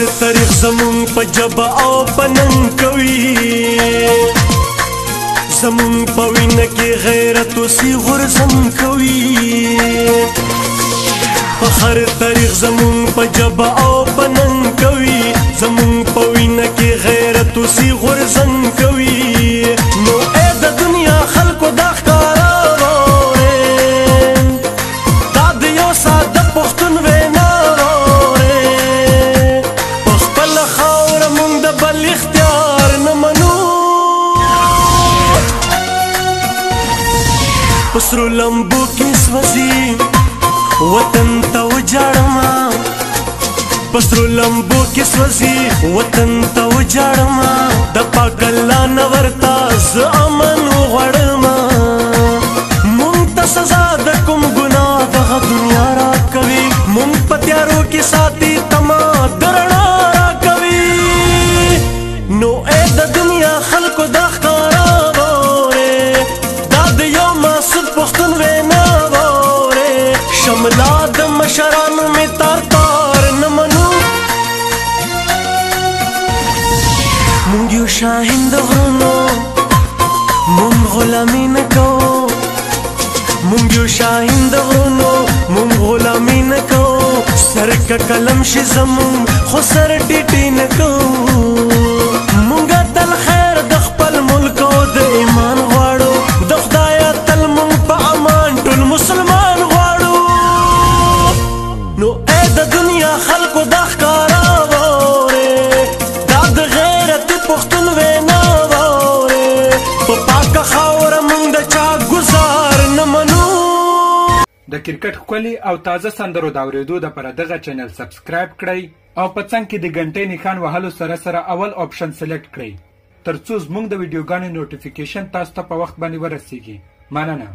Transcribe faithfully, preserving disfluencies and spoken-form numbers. هر تاریخ زمون په جبا او پنن کوي زمون په وینه کې غیرت او سی غرزم کوي هر تاریخ زمون په جبا او پنن کوي زمون په وینه کې غیرت او سی غرزم کوي نو اې د دنیا خلکو دا ښکارا دا د یو ساده پښتون پسرو لمبو کې سوځي وطن ته وجاړم پسرو لمبو کې سوځي وطن ته وجاړم د پاګلا نورتا ز امن غړم مونږ ته سزا د کوم ګناه د دنیا را کوي مونږ په تیارو کې ساتي تما درنا را کوي نو اې د دنیا خلکو د پختون وینا وره شملا د مشرانو می تار تار نه منو مونږ یو شاهین د غرونو مونږ غلامي نه کوو مونږ یو شاهین د غرونو مونږ غلامي نه کوو سر ک قلم شي زمون خو سر ټیټی نه کوو مونږ تل خیر د خپل ملک او د ایمان غواړو د خدای مسلمان غواړو نو اے د دنیا خلکو د ښکارا وره دا د غیرت پښتون وینا وره په پاکه خاوره مونږ د چا ګزار نه منو د کرکټ ښکلي او تازه سندرو د اورېدو دپاره دغه چینل سبسکرایب کړئ او په څنګ کې د ګنټۍ نښان وهلو سره سره اول آپشن سلیکټ کړئ تر څو زموږ د ویډیوګانو نوټیفیکیشن تاسو ته په وخت باندې ورسیږي. مننه.